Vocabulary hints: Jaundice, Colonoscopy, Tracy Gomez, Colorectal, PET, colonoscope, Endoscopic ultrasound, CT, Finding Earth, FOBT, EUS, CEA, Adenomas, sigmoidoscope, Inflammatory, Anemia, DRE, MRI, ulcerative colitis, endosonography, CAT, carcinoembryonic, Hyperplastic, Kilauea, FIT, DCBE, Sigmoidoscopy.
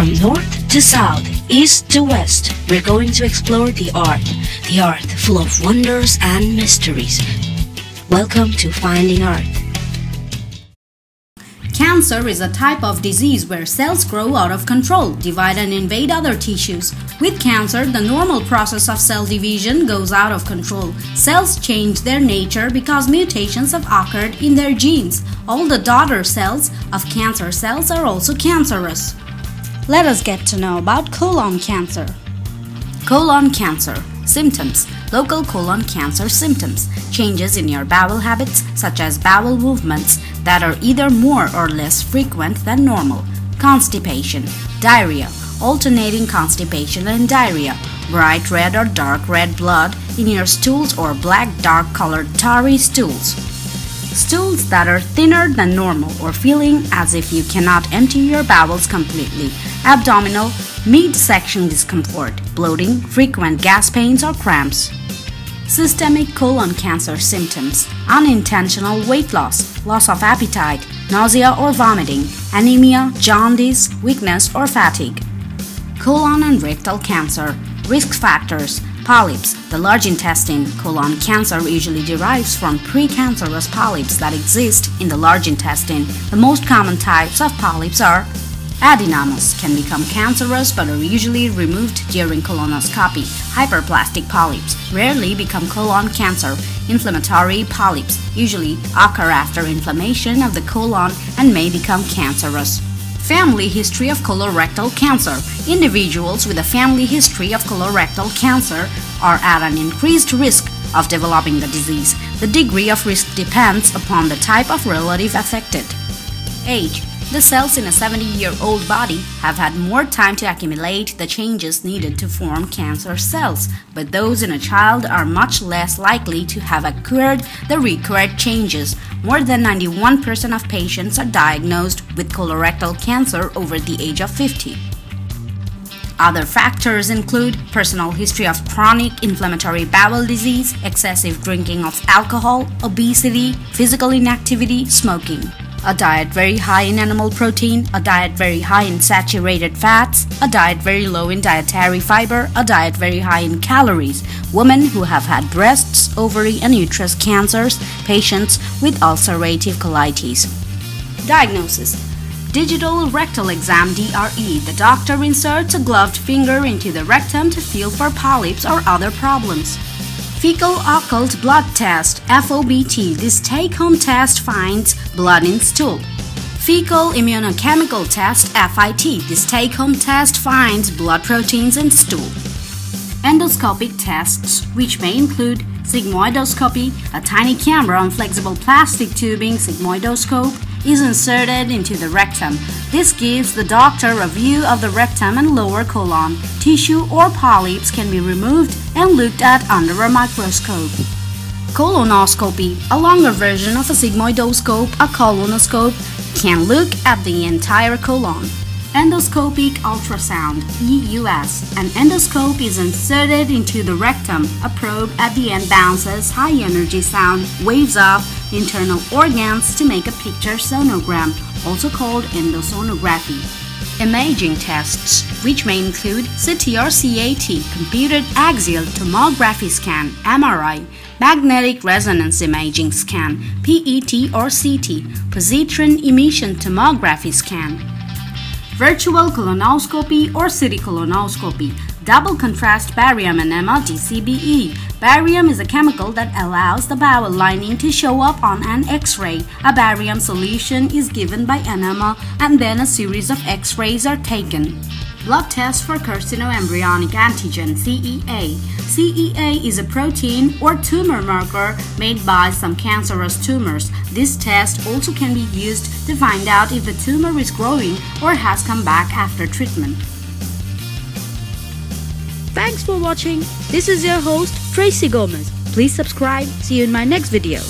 From north to south, east to west, we're going to explore the Earth full of wonders and mysteries. Welcome to Finding Earth. Cancer is a type of disease where cells grow out of control, divide and invade other tissues. With cancer, the normal process of cell division goes out of control. Cells change their nature because mutations have occurred in their genes. All the daughter cells of cancer cells are also cancerous. Let us get to know about colon cancer. Colon cancer symptoms. Local colon cancer symptoms. Changes in your bowel habits, such as bowel movements that are either more or less frequent than normal. Constipation. Diarrhea. Alternating constipation and diarrhea. Bright red or dark red blood in your stools or black dark colored tarry stools. Stools that are thinner than normal or feeling as if you cannot empty your bowels completely. Abdominal, midsection discomfort, bloating, frequent gas pains or cramps. Systemic colon cancer symptoms. Unintentional weight loss, loss of appetite, nausea or vomiting, anemia, jaundice, weakness or fatigue. Colon and rectal cancer. Risk factors. Polyps. The large intestine. Colon cancer usually derives from precancerous polyps that exist in the large intestine. The most common types of polyps are adenomas, can become cancerous but are usually removed during colonoscopy. Hyperplastic polyps rarely become colon cancer. Inflammatory polyps usually occur after inflammation of the colon and may become cancerous. Family history of colorectal cancer. Individuals with a family history of colorectal cancer are at an increased risk of developing the disease. The degree of risk depends upon the type of relative affected. Age. The cells in a 70-year-old body have had more time to accumulate the changes needed to form cancer cells, but those in a child are much less likely to have acquired the required changes. More than 91% of patients are diagnosed with colorectal cancer over the age of 50. Other factors include personal history of chronic inflammatory bowel disease, excessive drinking of alcohol, obesity, physical inactivity, smoking. A diet very high in animal protein, a diet very high in saturated fats, a diet very low in dietary fiber, a diet very high in calories, women who have had breasts, ovary and uterus cancers, patients with ulcerative colitis. Diagnosis. Digital rectal exam (DRE). The doctor inserts a gloved finger into the rectum to feel for polyps or other problems. Fecal occult blood test (FOBT). This take-home test finds blood in stool. Fecal immunochemical test (FIT). This take-home test finds blood proteins in stool. Endoscopic tests, which may include sigmoidoscopy, a tiny camera on flexible plastic tubing sigmoidoscope, is inserted into the rectum. This gives the doctor a view of the rectum and lower colon. Tissue or polyps can be removed and looked at under a microscope. Colonoscopy, a longer version of a sigmoidoscope, a colonoscope, can look at the entire colon. Endoscopic ultrasound (EUS). An endoscope is inserted into the rectum. A probe at the end bounces high-energy sound waves off internal organs to make a picture sonogram, also called endosonography. Imaging tests, which may include CT or CAT, computed axial tomography scan (MRI), magnetic resonance imaging scan (PET or CT), positron emission tomography scan. Virtual colonoscopy or city colonoscopy. Double contrast barium enema (DCBE). Barium is a chemical that allows the bowel lining to show up on an X-ray. A barium solution is given by enema and then a series of X-rays are taken. Blood test for carcinoembryonic antigen (CEA). CEA is a protein or tumor marker made by some cancerous tumors. This test also can be used to find out if the tumor is growing or has come back after treatment. Thanks for watching. This is your host, Tracy Gomez. Please subscribe. See you in my next video.